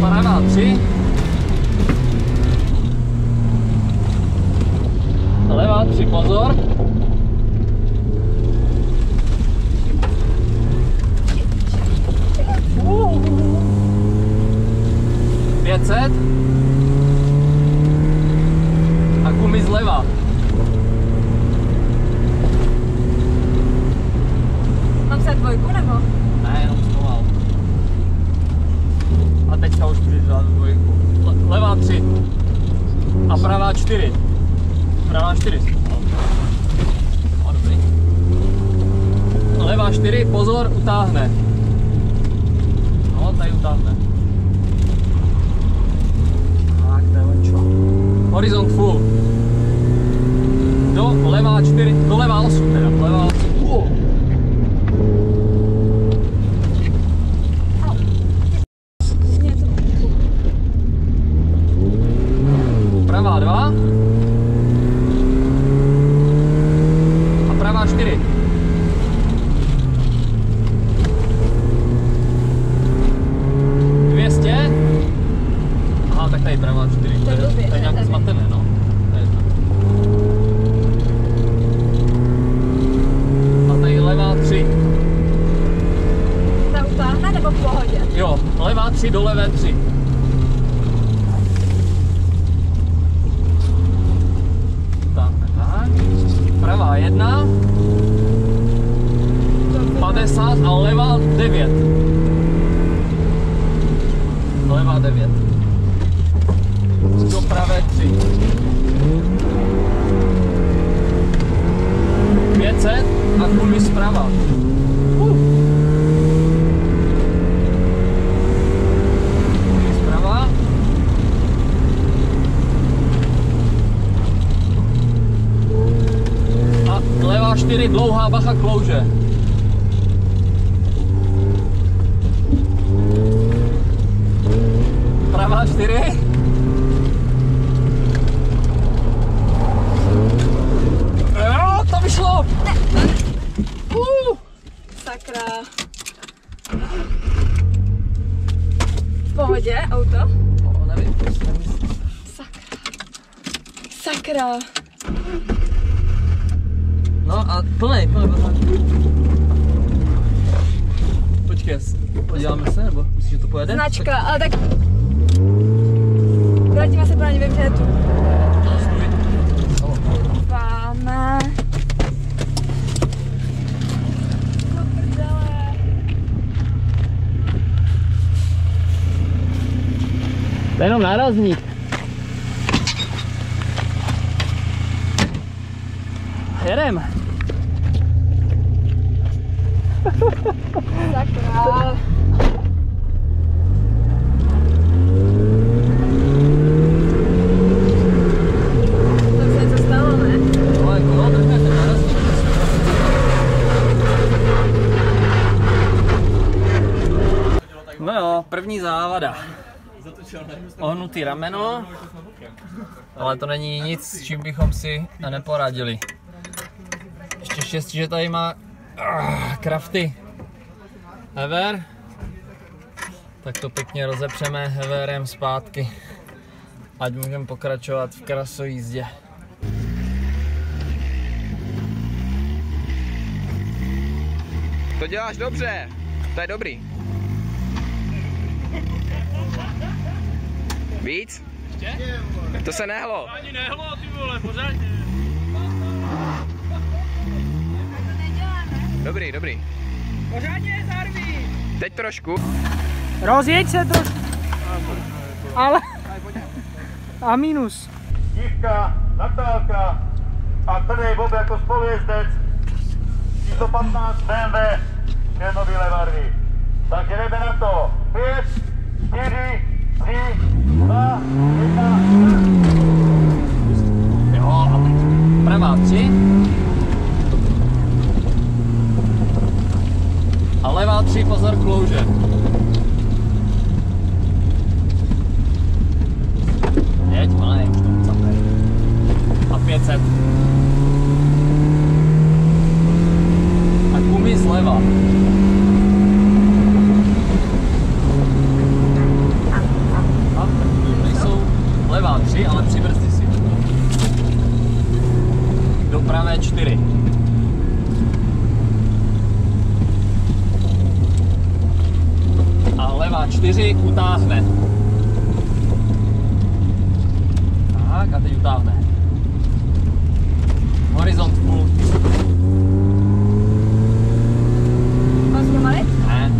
Paráda 3. Levá 3, pozor. A gumy zleva. Mám se dvojku nebo? Ne, jenom schoval. A teďka už můžeš dát dvojku. Levá 3 a pravá 4. Pravá 4. No, dobrý. Levá 4, pozor, utáhne. No, tady utáhne. Horizont full. Do levá 4, do levá 8 teda, levá 8. Pravá 2. A pravá 4. Levá 3, do levé 3. Tak, tak. Pravá 1. 50 a levá 9. Levá 9. Do pravé 3. 500 a kumy zprava. Dlouhá bacha klouže. Pravá 4. Jo, to vyšlo. Sakra. V pohodě auto? No, nevím, sakra. Sakra. No a plnej bazáč. Počkej, podíváme se, nebo myslíš, že to pojede? Značka, tak... ale tak... Vrátíme se, páni, nevím, že je tu. Páme. No prdele. To je jenom nárazník. Jedem. Sakra. To se to stalo, ne? No, jako no, tak to narazí. No jo, první závada. Ohnutý rameno. Ale to není nic, s čím bychom si neporadili. Ještě štěstí, že tady má Crafty hever, tak to pěkně rozepřeme heverem zpátky, ať můžeme pokračovat v krasojízdě. To děláš dobře, to je dobrý. Víc? Ještě? To se nehlo. Ani nehlo, ty vole, pořádně. Dobrý, dobrý. Pořádně, zarví. Teď trošku. Rozjeď se trošku. Ale... A minus. Dívka, Natálka a tady Bob jako spolujezdec. 115 BMW, černový levarvy. Tak jdeme na to. 5, 4, 3, 2, 1. Jo, pravá 3. A levá 3, pozor, klouže. Jeď, malé, už to ucapej. A 500. A gumy zleva. 4 utáhne. Tak a teď utáhne. Horizont půl. Mám zpomalit? Ne.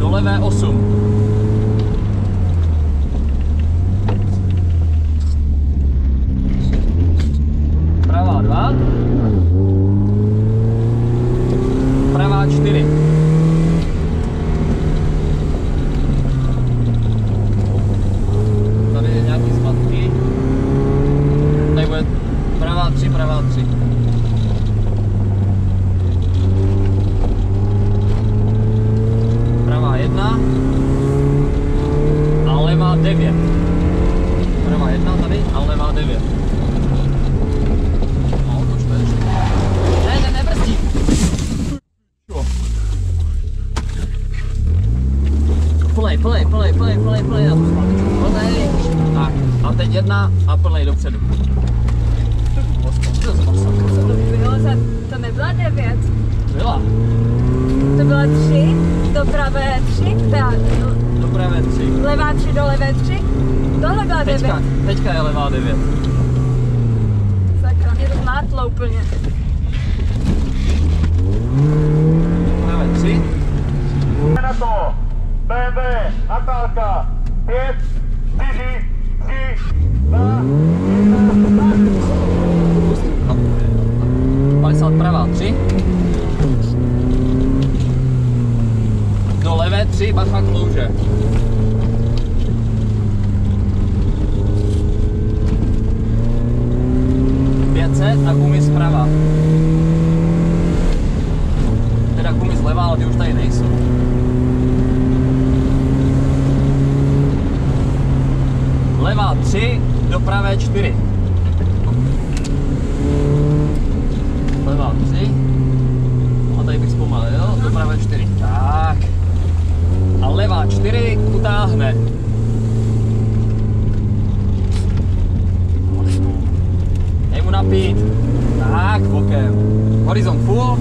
Do levé 8. Teďka je levá 9. Sakra, mě to zmátlo úplně. Máme 3. Jdeme na to. BMW, Natálka. 5, 4, 3, 2, 1, 50 pravá 3. Do levé 3, bacha klouže. A gumy zprava. Teda gumy zleva, ale ty už tady nejsou. Levá 3, do pravé 4. Levá 3. A tady bych zpomalil, do pravé 4. Tak. A levá 4 utáhne. Napít. Tak, bokem. Horizont full.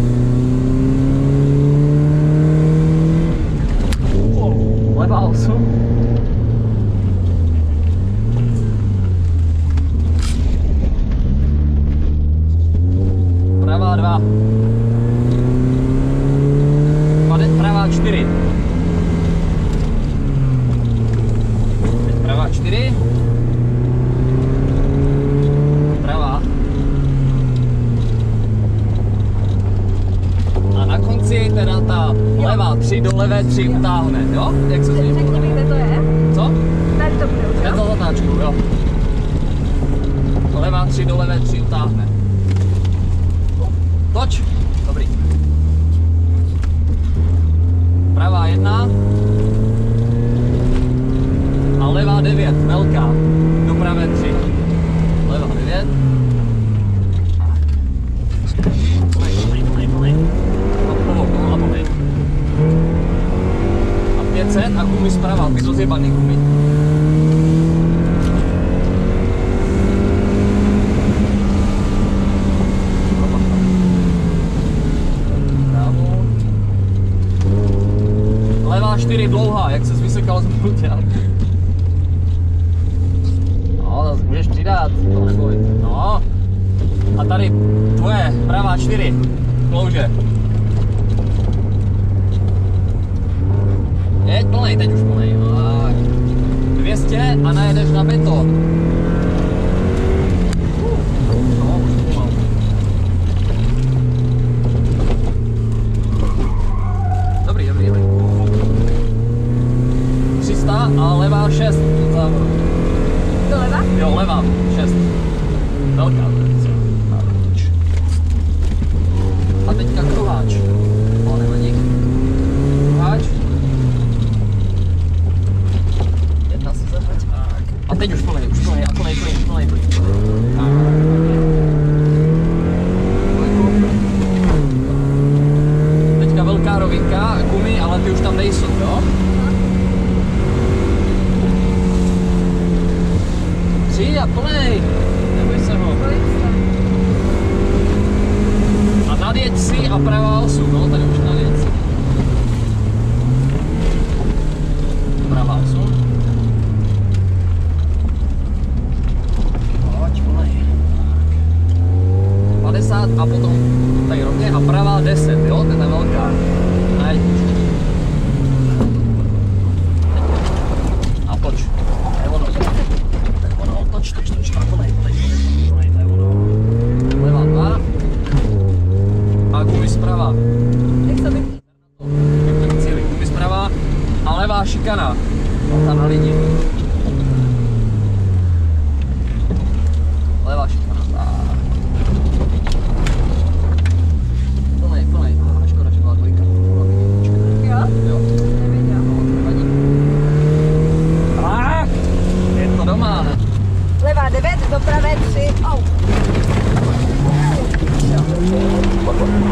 Levá 8. Pravá 2. Pravá 4. Teď pravá 4. Teda ta levá 3 do levé 3 utáhne, jo? Jak se řekni mi, kde to je? Co? Tady to bude už, jo? Za zatáčku, jo. Levá 3 do levé 3 utáhne. Toč! Dobrý. Pravá 1. A levá 9, velká. Do pravé 3. Levá 9. A gumy zprava, ty to zjebaný gumy. Levá 4 dlouhá, jak se vysokal z pulťa. No, zase budeš přidat, to neboj. No. A tady tvoje pravá 4, klouže. Je plnej, teď už plnej, tak. 200 a najedeš na beton. No, už pomalu. Dobrý, dobrý, dobrý. 300 a levá 6 od závodu. To levá? Jo, levá 6. Velká věc. A teďka kruháč. O, nevadí. Kruháč. A teď už plnej, a plnej, plnej, plnej, plnej. Teďka velká rovinka, gumy, ale ty už tam nejsou, jo? 3 a plnej. Neboj se ho. A nadjeď si a pravá 8, no, tady už nadjeď si. Morava 10, jo, to je ta velká. A toč. To je ono. To je ono, toč. Kolej, to je ono. Levá dva. A gumy zprava. Jak se vyklíčí? Cíli, gumy zprava. A levá šikana. Tam na lidi. Levá šikana. Plnej. A škoda, že byla dvojka. Jo? Nevěděl. Nevadí. Tak, je to doma. Levá 9, dopravé 3.